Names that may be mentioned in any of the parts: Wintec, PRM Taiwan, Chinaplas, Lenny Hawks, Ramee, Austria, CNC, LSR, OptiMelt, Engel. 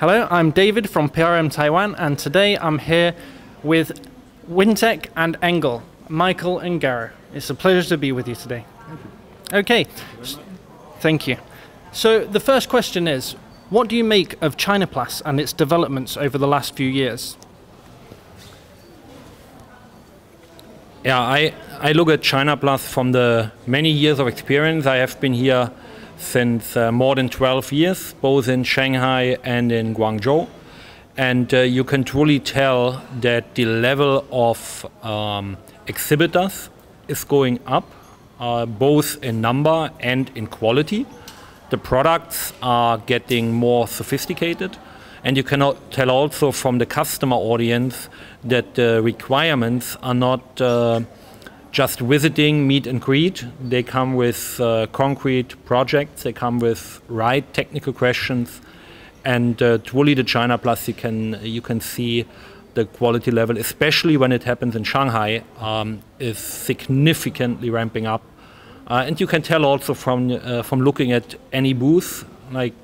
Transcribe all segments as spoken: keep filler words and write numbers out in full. Hello, I'm David from P R M Taiwan, and today I'm here with Wintec and Engel, Michael and Garo. It's a pleasure to be with you today. Okay, thank you. So the first question is, what do you make of Chinaplas and its developments over the last few years? Yeah, I, I look at Chinaplas from the many years of experience. I have been here since uh, more than twelve years, both in Shanghai and in Guangzhou. And uh, you can truly tell that the level of um, exhibitors is going up, uh, both in number and in quality. The products are getting more sophisticated. And you cannot tell also from the customer audience that the requirements are not uh, just visiting meet and greet. They come with uh, concrete projects, they come with right technical questions, and uh, truly the Chinaplas, you can, you can see the quality level, especially when it happens in Shanghai, um, is significantly ramping up. Uh, and you can tell also from, uh, from looking at any booth, like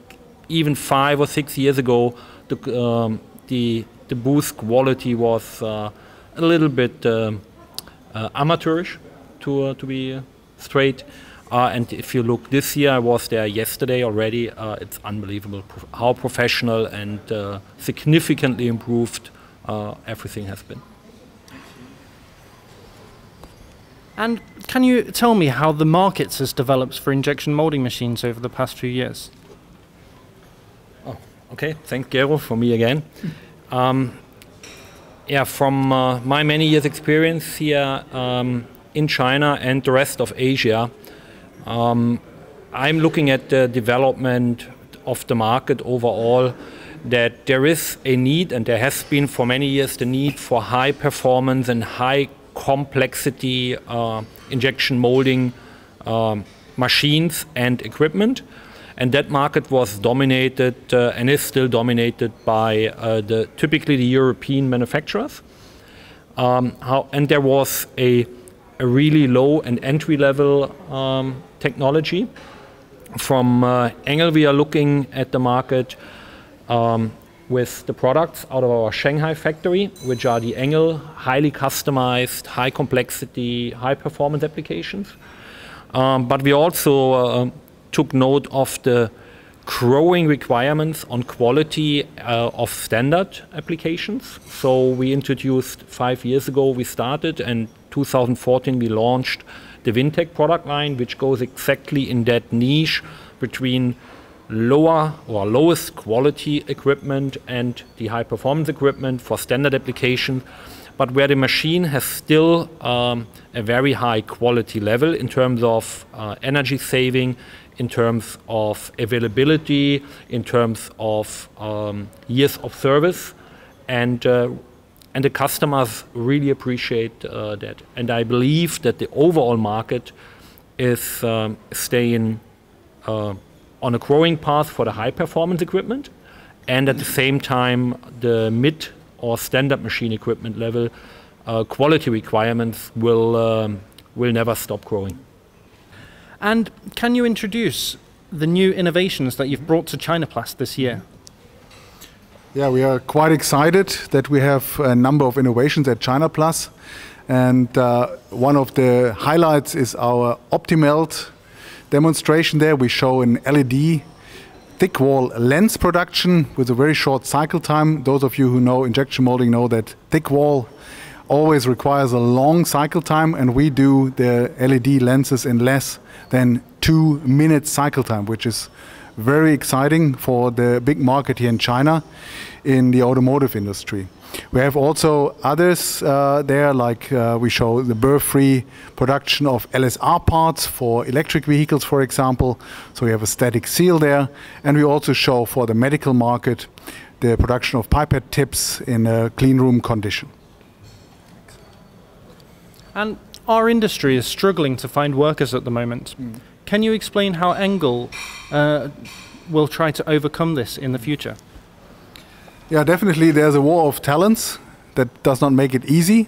even five or six years ago, the, um, the, the booth quality was uh, a little bit um, Uh, amateurish, to uh, to be uh, straight. Uh, and if you look this year, I was there yesterday already. Uh, it's unbelievable prof how professional and uh, significantly improved uh, everything has been. And can you tell me how the market has developed for injection molding machines over the past few years? Oh, okay. Thank Gero for me again. Um, Yeah, from uh, my many years' experience here um, in China and the rest of Asia, um, I'm looking at the development of the market overall, that there is a need, and there has been for many years, the need for high performance and high complexity uh, injection molding um, machines and equipment. And that market was dominated uh, and is still dominated by uh, the typically the European manufacturers. Um, how, and there was a, a really low and entry-level um, technology. From uh, Engel, we are looking at the market um, with the products out of our Shanghai factory, which are the Engel, highly customized, high complexity, high performance applications. Um, but we also uh, took note of the growing requirements on quality uh, of standard applications. So we introduced, five years ago we started, and two thousand fourteen we launched the Wintec product line, which goes exactly in that niche between lower or lowest quality equipment and the high performance equipment for standard application, but where the machine has still um, a very high quality level in terms of uh, energy saving, in terms of availability, in terms of um, years of service, and uh, and the customers really appreciate uh, that. And I believe that the overall market is um, staying uh, on a growing path for the high performance equipment, and at the same time the mid or standard machine equipment level uh, quality requirements will um, will never stop growing. And can you introduce the new innovations that you've brought to Chinaplas this year? Yeah, we are quite excited that we have a number of innovations at Chinaplas. And uh, one of the highlights is our OptiMelt demonstration there. We show an L E D thick wall lens production with a very short cycle time. Those of you who know injection molding know that thick wall always requires a long cycle time, and we do the L E D lenses in less than two minutes cycle time, which is very exciting for the big market here in China in the automotive industry. We have also others uh, there, like uh, we show the burr-free production of L S R parts for electric vehicles, for example. So we have a static seal there, and we also show for the medical market the production of pipette tips in a clean room condition. And our industry is struggling to find workers at the moment. Mm. Can you explain how Engel uh, will try to overcome this in the future? Yeah, definitely there's a war of talents that does not make it easy.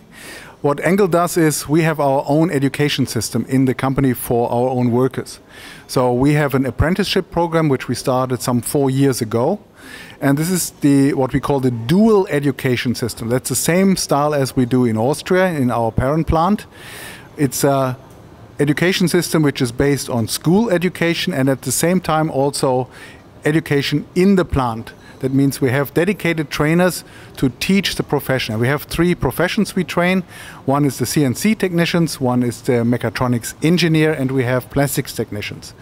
What Engel does is we have our own education system in the company for our own workers. So we have an apprenticeship program which we started some four years ago. And this is the what we call the dual education system. That's the same style as we do in Austria, in our parent plant. It's a education system which is based on school education and at the same time also education in the plant. That means we have dedicated trainers to teach the profession. We have three professions we train. One is the C N C technicians, one is the mechatronics engineer, and we have plastics technicians.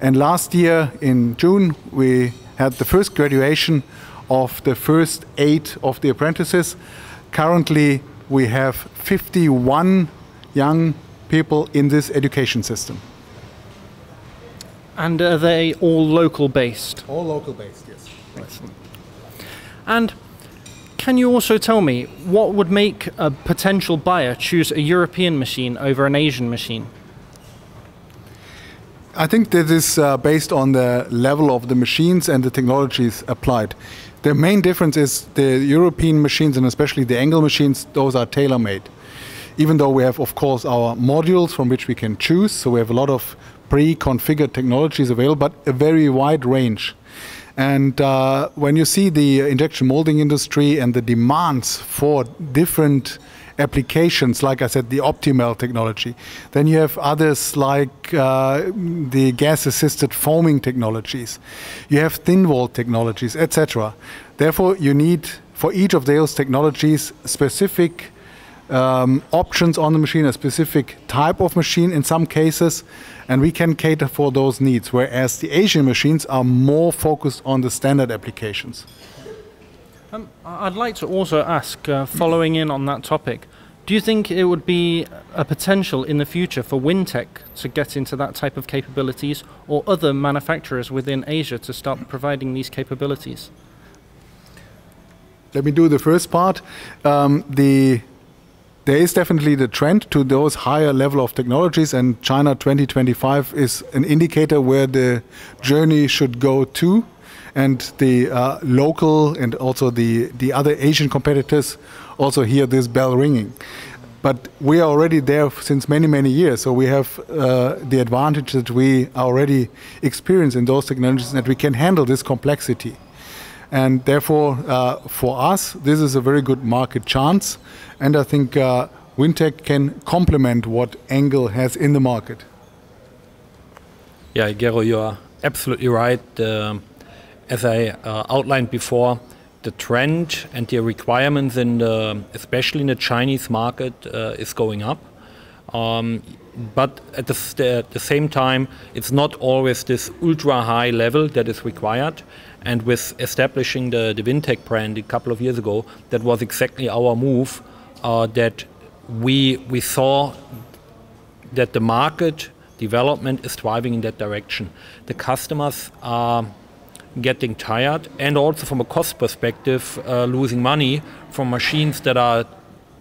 And last year in June, we had the first graduation of the first eight of the apprentices. Currently, we have fifty-one young people in this education system. And are they all local based? All local based, yes. Excellent. And can you also tell me what would make a potential buyer choose a European machine over an Asian machine? I think this is uh, based on the level of the machines and the technologies applied. The main difference is the European machines, and especially the Engel machines, those are tailor-made. Even though we have, of course, our modules from which we can choose, so we have a lot of pre-configured technologies available, but a very wide range. And uh, when you see the injection molding industry and the demands for different applications, like I said, the OptiMelt technology, then you have others like uh, the gas-assisted foaming technologies, you have thin-walled technologies, et cetera. Therefore, you need for each of those technologies specific um, options on the machine, a specific type of machine in some cases, and we can cater for those needs, whereas the Asian machines are more focused on the standard applications. Um, I'd like to also ask, uh, following in on that topic, do you think it would be a potential in the future for Wintec to get into that type of capabilities, or other manufacturers within Asia to start providing these capabilities? Let me do the first part. Um, the There is definitely the trend to those higher level of technologies, and China twenty twenty-five is an indicator where the journey should go to, and the uh, local and also the, the other Asian competitors also hear this bell ringing. But we are already there since many, many years, so we have uh, the advantage that we are already experienced in those technologies and that we can handle this complexity. And therefore, uh, for us, this is a very good market chance. And I think uh, Wintec can complement what Engel has in the market. Yeah, Gero, you are absolutely right. Uh, as I uh, outlined before, the trend and the requirements, in the, especially in the Chinese market, uh, is going up. Um, but at the, st at the same time, it's not always this ultra-high level that is required. And with establishing the, the Wintec brand a couple of years ago, that was exactly our move, uh, that we, we saw that the market development is driving in that direction. The customers are getting tired, and also from a cost perspective, uh, losing money from machines that are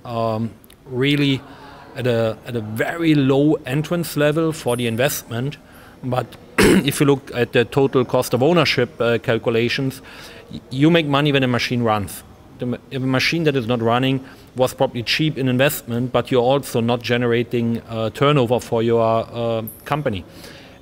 um, really at a, at a very low entrance level for the investment. But if you look at the total cost of ownership uh, calculations, you make money when a machine runs. The, a machine that is not running was probably cheap in investment, but you're also not generating uh, turnover for your uh, company.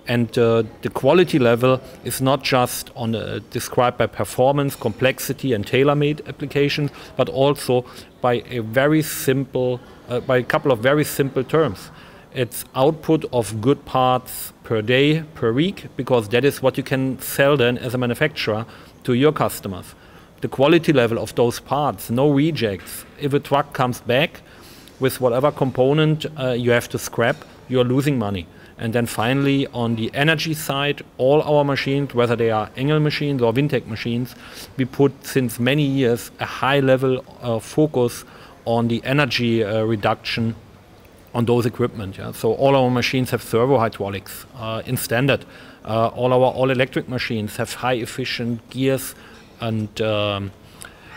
And uh, the quality level is not just on uh, described by performance, complexity, and tailor-made applications, but also by a very simple, uh, by a couple of very simple terms. It's output of good parts per day, per week, because that is what you can sell then as a manufacturer to your customers. The quality level of those parts, no rejects. If a truck comes back with whatever component uh, you have to scrap, you're losing money. And then finally, on the energy side, all our machines, whether they are Engel machines or Wintec machines, we put since many years a high level uh, focus on the energy uh, reduction on those equipment. Yeah? So all our machines have servo hydraulics uh, in standard. Uh, all our all-electric machines have high-efficient gears and, um,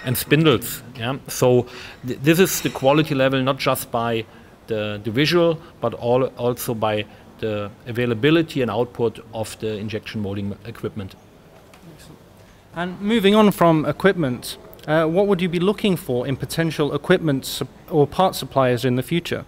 and spindles. Yeah? So th this is the quality level, not just by the, the visual, but all, also by the availability and output of the injection molding equipment. And moving on from equipment, Uh, what would you be looking for in potential equipment or part suppliers in the future?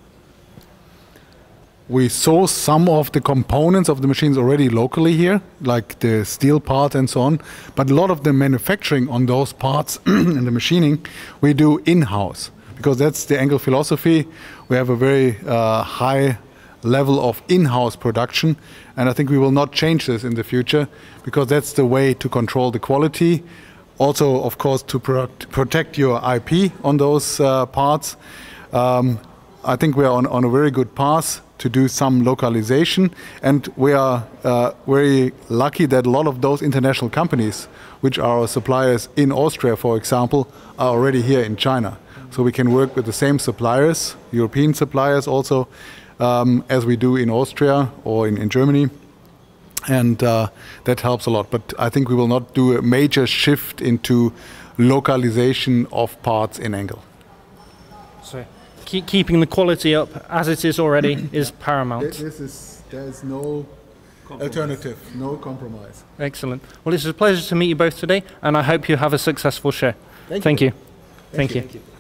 We source some of the components of the machines already locally here, like the steel part and so on. But a lot of the manufacturing on those parts and the machining we do in-house, because that's the Engel philosophy. We have a very uh, high level of in-house production, and I think we will not change this in the future, because that's the way to control the quality. Also, of course, to product, protect your I P on those uh, parts. Um, I think we are on, on a very good path to do some localization, and we are uh, very lucky that a lot of those international companies, which are our suppliers in Austria, for example, are already here in China. So we can work with the same suppliers, European suppliers also, um, as we do in Austria or in, in Germany, and uh, that helps a lot. But I think we will not do a major shift into localization of parts in Engel. So keeping the quality up as it is already is paramount. This is, there is no compromise. Alternative, no compromise. Excellent. Well, it's a pleasure to meet you both today, and I hope you have a successful show. Thank you. Thank you. Thank you. Thank you.